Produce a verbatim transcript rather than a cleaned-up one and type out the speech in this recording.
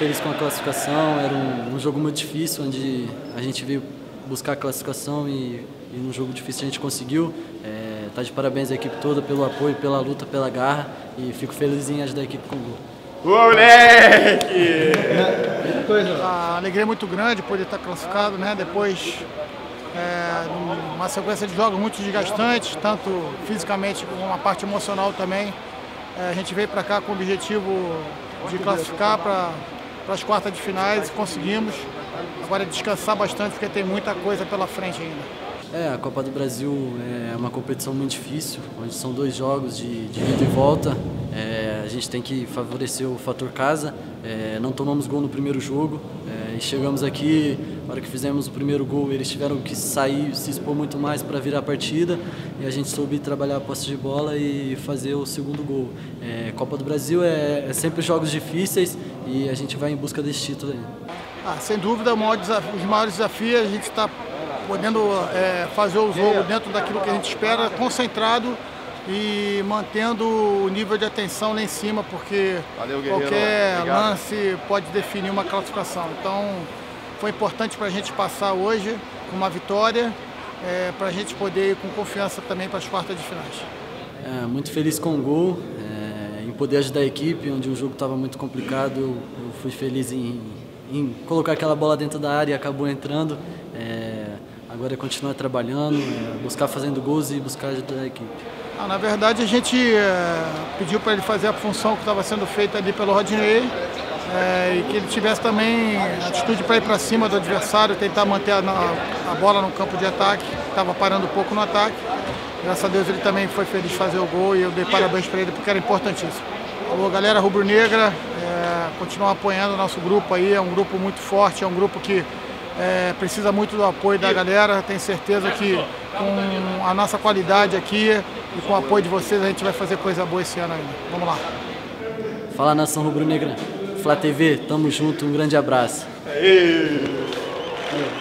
feliz com a classificação. Era um, um jogo muito difícil, onde a gente veio buscar a classificação e, e num jogo difícil a gente conseguiu. É, tá de parabéns a equipe toda pelo apoio, pela luta, pela garra, e fico feliz em ajudar a equipe com o gol. Moleque! A alegria é muito grande poder estar classificado, né? Depois é, uma sequência de jogos muito desgastantes, tanto fisicamente como uma parte emocional também. É, a gente veio para cá com o objetivo de classificar para as quartas de finais e conseguimos. Agora é descansar bastante porque tem muita coisa pela frente ainda. É, a Copa do Brasil é uma competição muito difícil, onde são dois jogos de, de ida e volta. É, a gente tem que favorecer o fator casa. É, não tomamos gol no primeiro jogo é, e chegamos aqui, na hora que fizemos o primeiro gol, eles tiveram que sair, se expor muito mais para virar a partida, e a gente soube trabalhar a posse de bola e fazer o segundo gol. É, Copa do Brasil é, é sempre jogos difíceis e a gente vai em busca desse título aí. Ah, sem dúvida, o maior desafio, os maiores desafios, a gente está podendo é, fazer o jogo dentro daquilo que a gente espera, concentrado e mantendo o nível de atenção lá em cima, porque valeu, qualquer Obrigado. lance pode definir uma classificação. Então, foi importante para a gente passar hoje com uma vitória, é, para a gente poder ir com confiança também para as quartas de finais. É, muito feliz com o gol, é, em poder ajudar a equipe, onde o jogo estava muito complicado. Eu, eu fui feliz em, em colocar aquela bola dentro da área e acabou entrando. É, Agora é continuar trabalhando, é, buscar fazendo gols e buscar ajudar a equipe. Ah, na verdade, a gente é, pediu para ele fazer a função que estava sendo feita ali pelo Rodinei é, e que ele tivesse também atitude para ir para cima do adversário, tentar manter a, a, a bola no campo de ataque, estava parando um pouco no ataque. Graças a Deus ele também foi feliz fazer o gol e eu dei parabéns para ele porque era importantíssimo. Alô, galera rubro-negra, é, continuar apoiando o nosso grupo aí, é um grupo muito forte, é um grupo que É, precisa muito do apoio da galera. Tenho certeza que com a nossa qualidade aqui e com o apoio de vocês a gente vai fazer coisa boa esse ano ainda. Vamos lá. Fala, nação rubro-negra. F L A T V, tamo junto, um grande abraço. Aê.